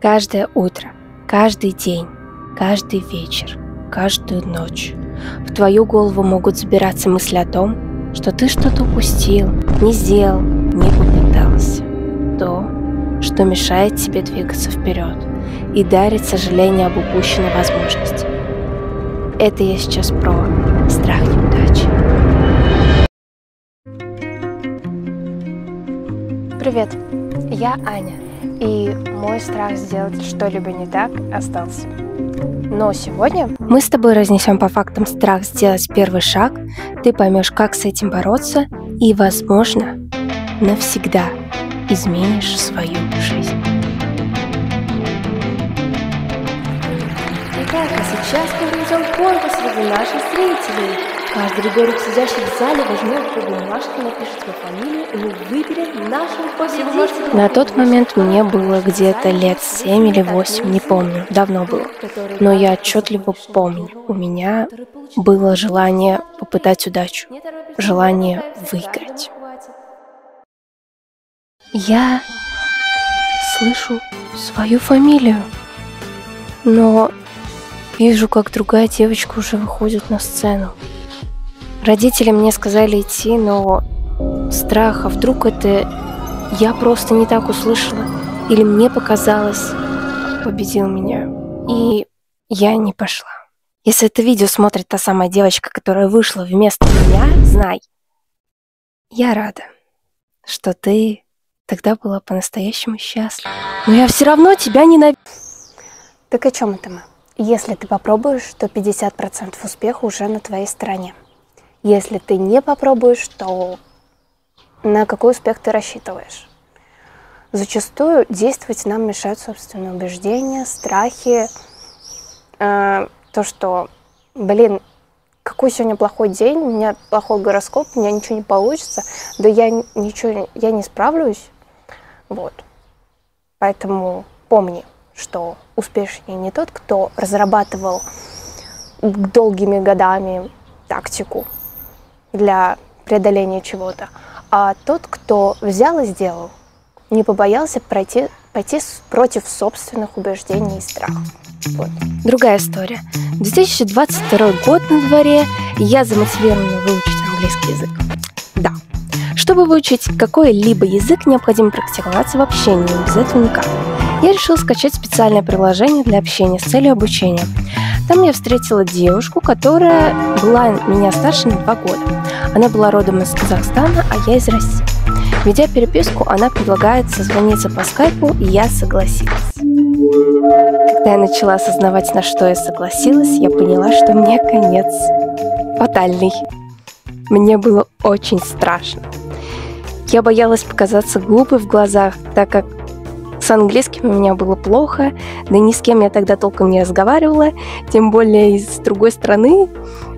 Каждое утро, каждый день, каждый вечер, каждую ночь в твою голову могут забираться мысли о том, что ты что-то упустил, не сделал, не попытался. То, что мешает тебе двигаться вперед и дарит сожаление об упущенной возможности. Это я сейчас про страх неудачи. Привет, я Аня. И мой страх сделать что-либо не так остался. Но сегодня мы с тобой разнесем по фактам страх сделать первый шаг, ты поймешь, как с этим бороться и, возможно, навсегда изменишь свою жизнь. Итак, а сейчас мы проведем конкурс среди наших зрителей. Каждый ребенок, сидящий в зале, возьмет круглую бумажку, напишет свою фамилию, и мы выберем нашего победителя. На тот момент мне было где-то лет 7 или 8, не помню, давно было. Но я отчетливо помню, у меня было желание попытать удачу, желание выиграть. Я слышу свою фамилию, но вижу, как другая девочка уже выходит на сцену. Родители мне сказали идти, но страх, а вдруг это я просто не так услышала, или мне показалось, победил меня, и я не пошла. Если это видео смотрит та самая девочка, которая вышла вместо меня, знай, я рада, что ты тогда была по-настоящему счастлива. Но я все равно тебя ненавижу. Так о чем это мы? Если ты попробуешь, то 50% успеха уже на твоей стороне. Если ты не попробуешь, то на какой успех ты рассчитываешь? Зачастую действовать нам мешают собственные убеждения, страхи, то, что, блин, какой сегодня плохой день, у меня плохой гороскоп, у меня ничего не получится, да я не справлюсь. Вот. Поэтому помни, что успешнее не тот, кто разрабатывал долгими годами тактику для преодоления чего-то, а тот, кто взял и сделал, не побоялся пойти против собственных убеждений и страхов. Вот. Другая история. 2022 год на дворе, и я замотивирована выучить английский язык. Да. Чтобы выучить какой-либо язык, необходимо практиковаться в общении, без этого никак. Я решила скачать специальное приложение для общения с целью обучения. Там я встретила девушку, которая была меня старше на 2 года. Она была родом из Казахстана, а я из России. Ведя переписку, она предлагает созвониться по скайпу, и я согласилась. Когда я начала осознавать, на что я согласилась, я поняла, что мне конец фатальный. Мне было очень страшно. Я боялась показаться глупой в глазах, так как с английским у меня было плохо, да ни с кем я тогда толком не разговаривала, тем более из другой страны.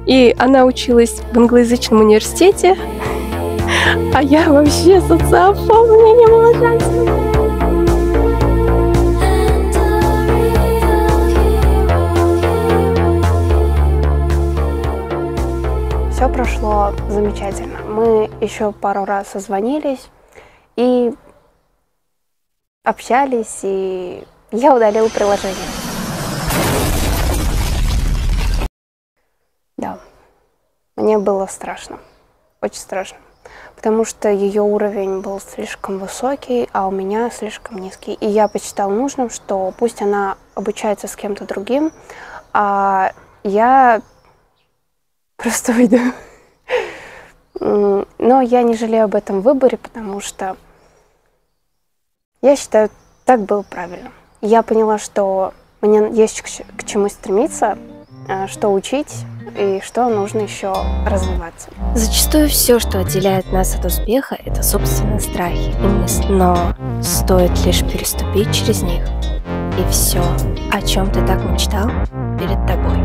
И она училась в англоязычном университете, а я вообще социофоб, мне не было шанса. Все прошло замечательно. Мы еще пару раз созвонились и общались, и я удалила приложение. Да, мне было страшно, очень страшно, потому что ее уровень был слишком высокий, а у меня слишком низкий. И я посчитала нужным, что пусть она обучается с кем-то другим, а я просто уйду. Но я не жалею об этом выборе, потому что я считаю, так было правильно. Я поняла, что мне есть к чему стремиться, что учить и что нужно еще развиваться. Зачастую все, что отделяет нас от успеха, это собственные страхи и мысли. Но стоит лишь переступить через них, и все, о чем ты так мечтал, перед тобой.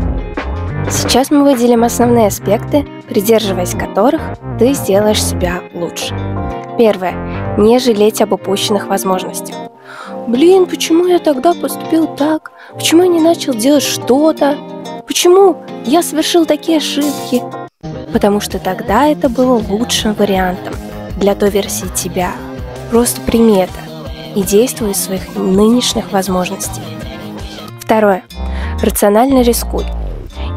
Сейчас мы выделим основные аспекты, придерживаясь которых ты сделаешь себя лучше. Первое. Не жалеть об упущенных возможностях. Блин, почему я тогда поступил так? Почему я не начал делать что-то? Почему я совершил такие ошибки? Потому что тогда это было лучшим вариантом для той версии тебя. Просто прими это. и действуй из своих нынешних возможностей. Второе. Рационально рискуй.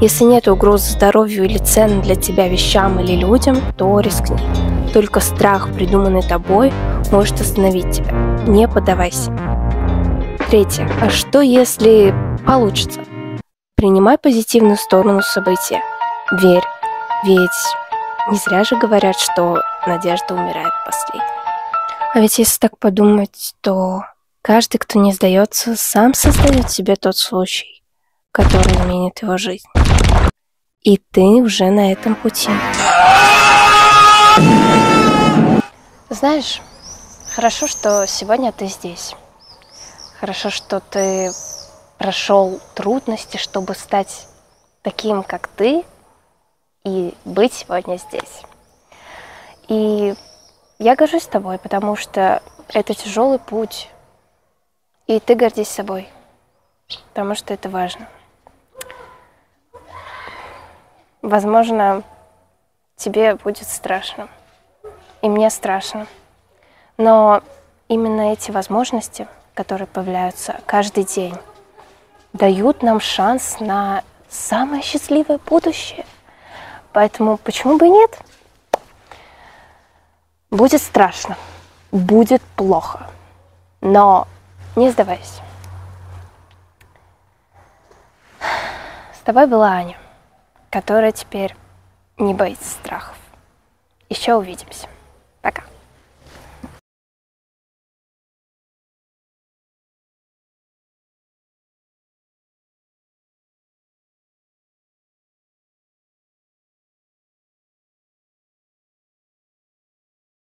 Если нет угрозы здоровью или цен для тебя вещам или людям, то рискни. Только страх, придуманный тобой, может остановить тебя. Не поддавайся. Третье. А что если получится? Принимай позитивную сторону события. Верь. Ведь не зря же говорят, что надежда умирает последней. А ведь если так подумать, то каждый, кто не сдается, сам создает себе тот случай, который изменит его жизнь. И ты уже на этом пути. Знаешь, хорошо, что сегодня ты здесь. Хорошо, что ты прошел трудности, чтобы стать таким, как ты, и быть сегодня здесь. И я горжусь тобой, потому что это тяжелый путь. И ты гордись собой, потому что это важно. Возможно, тебе будет страшно. И мне страшно. Но именно эти возможности, которые появляются каждый день, дают нам шанс на самое счастливое будущее. Поэтому почему бы и нет? Будет страшно, будет плохо, но не сдавайся. С тобой была Аня, которая теперь не боится страхов. Еще увидимся. Пока.